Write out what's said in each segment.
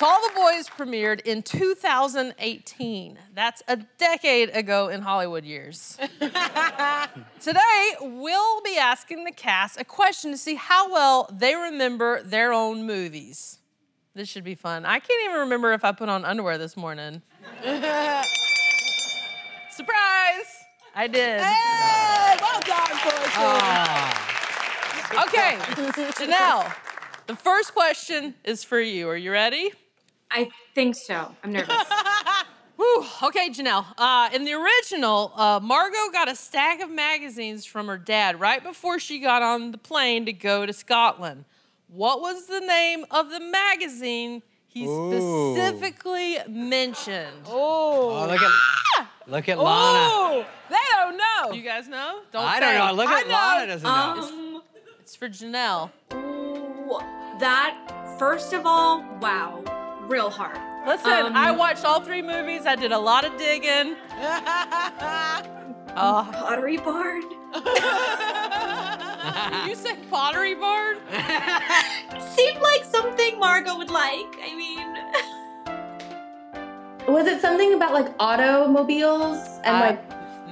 To All The Boys premiered in 2018. That's a decade ago in Hollywood years. Today, we'll be asking the cast a question to see how well they remember their own movies. This should be fun. I can't even remember if I put on underwear this morning. Surprise! I did. Hey, well done, Portia. Okay, Janel, the first question is for you. Are you ready? I think so. I'm nervous. Whew. Okay, Janel. In the original, Margot got a stack of magazines from her dad right before she got on the plane to go to Scotland. What was the name of the magazine he specifically mentioned? Oh, look at Lana. They don't know. You guys know? I don't know. Look at Lana doesn't know. It's for Janel. That, first of all, wow, real hard. Listen, I watched all three movies. I did a lot of digging. Pottery Barn. Did you say Pottery Barn? Seemed like something Margot would like. I mean, was it something about like automobiles and like?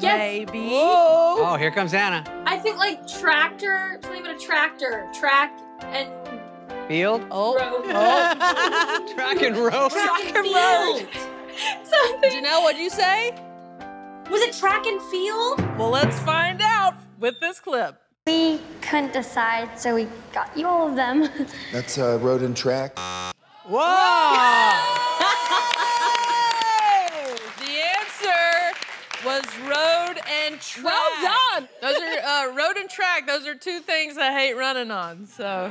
Maybe. Yes. Oh, here comes Anna. I think like tractor. Something about a tractor. Track and field. Road. Track and road. Track and road. Something. Janel, what'd you say? Was it track and field? Well, let's find out with this clip. We couldn't decide, so we got you all of them. That's Road and Track. Whoa! The answer was Road and Track. Well done! Those are Road and Track. Those are two things I hate running on. So,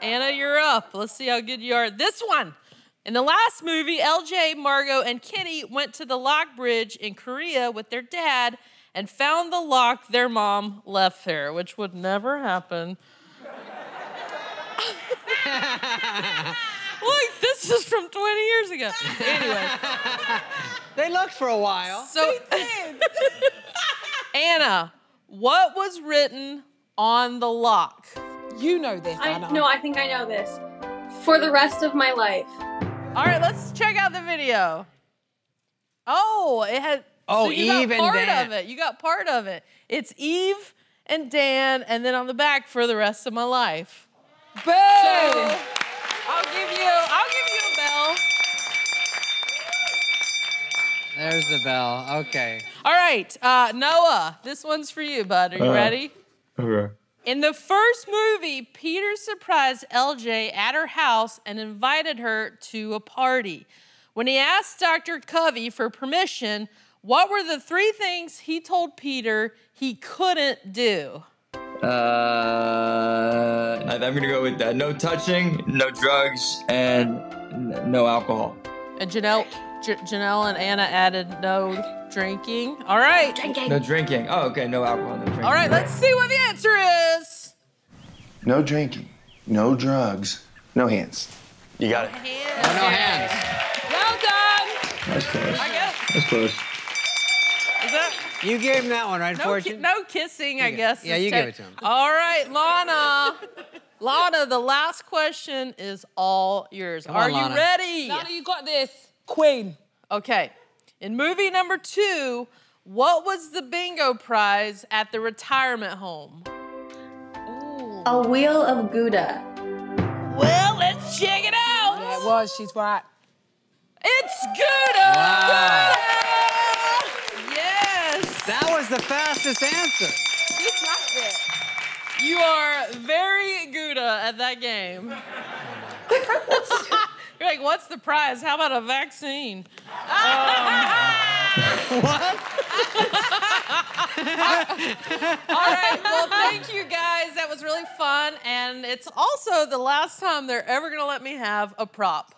Anna, you're up. Let's see how good you are. This one. In the last movie, LJ, Margot, and Kitty went to the lock bridge in Korea with their dad and found the lock their mom left there, which would never happen. Look, this is from 20 years ago. Anyway. They looked for a while. So, they did. Anna, what was written on the lock? You know this, Anna. No, I think I know this. For the rest of my life. All right, let's check out the video. Oh, it had... Oh, so you even got part of it. You got part of it. It's Eve and Dan, and then on the back for the rest of my life. Boom! So, I'll give you a bell. There's the bell. Okay. All right, Noah, this one's for you, bud. Are you ready? Okay. In the first movie, Peter surprised LJ at her house and invited her to a party. When he asked Dr. Covey for permission, what were the three things he told Peter he couldn't do? I'm going to go with that. No touching, no drugs, and no alcohol. And Janelle and Anna added no drinking. All right. No drinking. No drinking. Oh, okay. No alcohol, no drinking. All right, let's see what the answer is. No drinking, no drugs, no hands. You got it. Hands. Oh, no hands. Well done. That's close. I guess. That's close. You gave him that one, right, Fortune? No kissing, I guess. Yeah, you gave it to him. All right, Lana. Lana, the last question is all yours. Are you ready? Lana, you got this. Queen. Okay. In movie number 2, what was the bingo prize at the retirement home? Ooh. A wheel of Gouda. Well, let's check it out. Yeah, it was. She's right. It's Gouda. Wow. Gouda. That was the fastest answer. You got it. You are very Gouda at that game. You're like, what's the prize? How about a vaccine? What? All right, well, thank you guys. That was really fun. And it's also the last time they're ever going to let me have a prop.